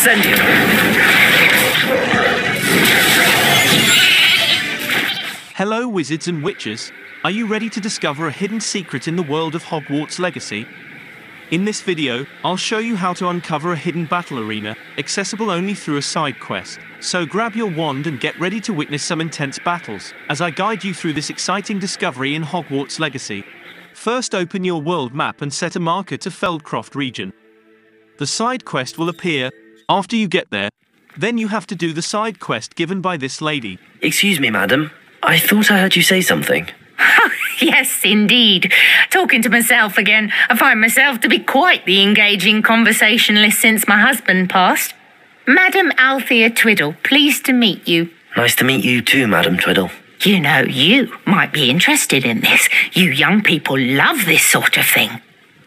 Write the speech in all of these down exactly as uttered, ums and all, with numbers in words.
send him. Hello, wizards and witches. Are you ready to discover a hidden secret in the world of Hogwarts Legacy? In this video, I'll show you how to uncover a hidden battle arena, accessible only through a side quest. So grab your wand and get ready to witness some intense battles, as I guide you through this exciting discovery in Hogwarts Legacy. First, open your world map and set a marker to Feldcroft region. The side quest will appear after you get there. Then you have to do the side quest given by this lady. Excuse me, madam. I thought I heard you say something. Oh, yes, indeed. Talking to myself again, I find myself to be quite the engaging conversationalist since my husband passed. Madam Althea Twiddle, pleased to meet you. Nice to meet you too, Madam Twiddle. You know, you might be interested in this. You young people love this sort of thing.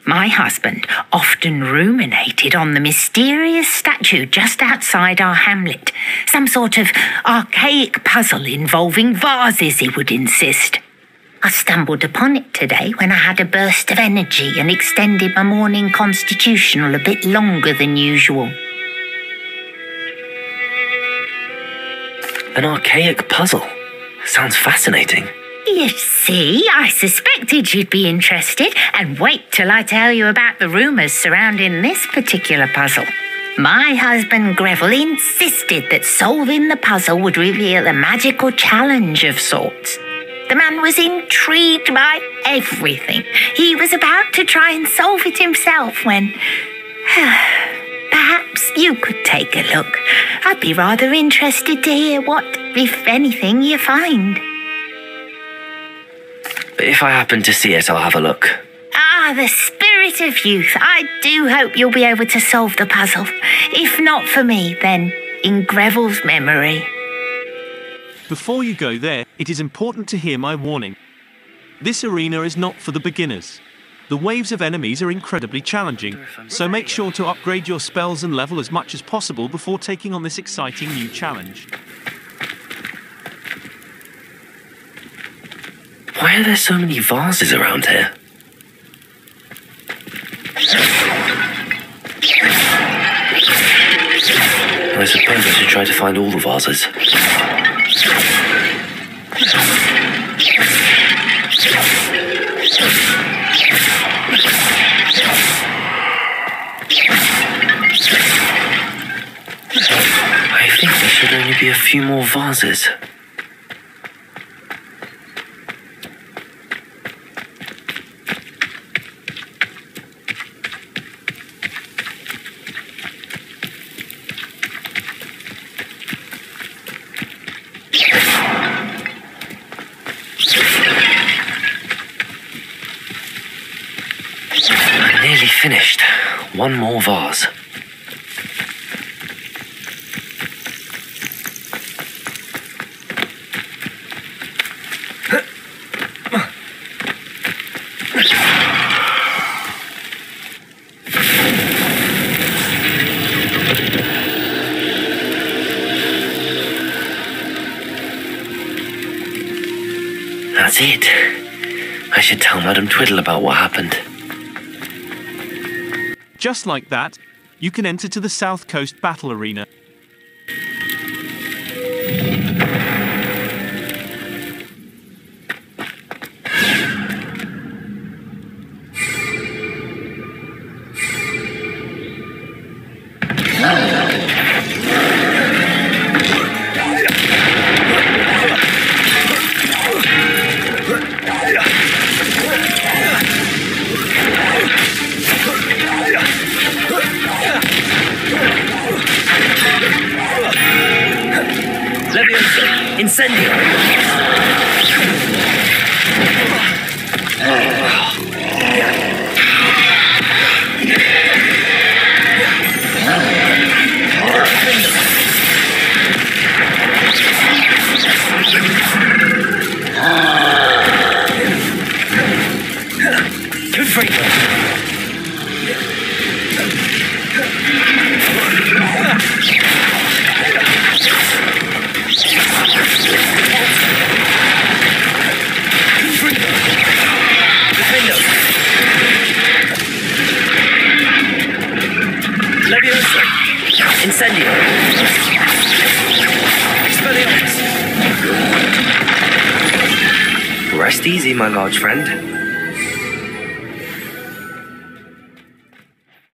My husband often ruminated on the mysterious statue just outside our hamlet. Some sort of archaic puzzle involving vases, he would insist. I stumbled upon it today when I had a burst of energy and extended my morning constitutional a bit longer than usual. An archaic puzzle? Sounds fascinating. You see, I suspected you'd be interested, and wait till I tell you about the rumours surrounding this particular puzzle. My husband Greville insisted that solving the puzzle would reveal a magical challenge of sorts. The man was intrigued by everything. He was about to try and solve it himself when... Perhaps you could take a look. I'd be rather interested to hear what, if anything, you find. If I happen to see it, I'll have a look. Ah, the spirit of youth. I do hope you'll be able to solve the puzzle. If not for me, then in Greville's memory. Before you go there, it is important to hear my warning. This arena is not for the beginners. The waves of enemies are incredibly challenging, so make sure to upgrade your spells and level as much as possible before taking on this exciting new challenge. Why are there so many vases around here? I suppose I should try to find all the vases. I think there should only be a few more vases. Finished. One more vase. That's it. I should tell Madam Twiddle about what happened. Just like that, you can enter to the South Coast Battle Arena. Incendio! Good for you. Yeah. Incendio. Expelliarmus. Rest easy, my large friend.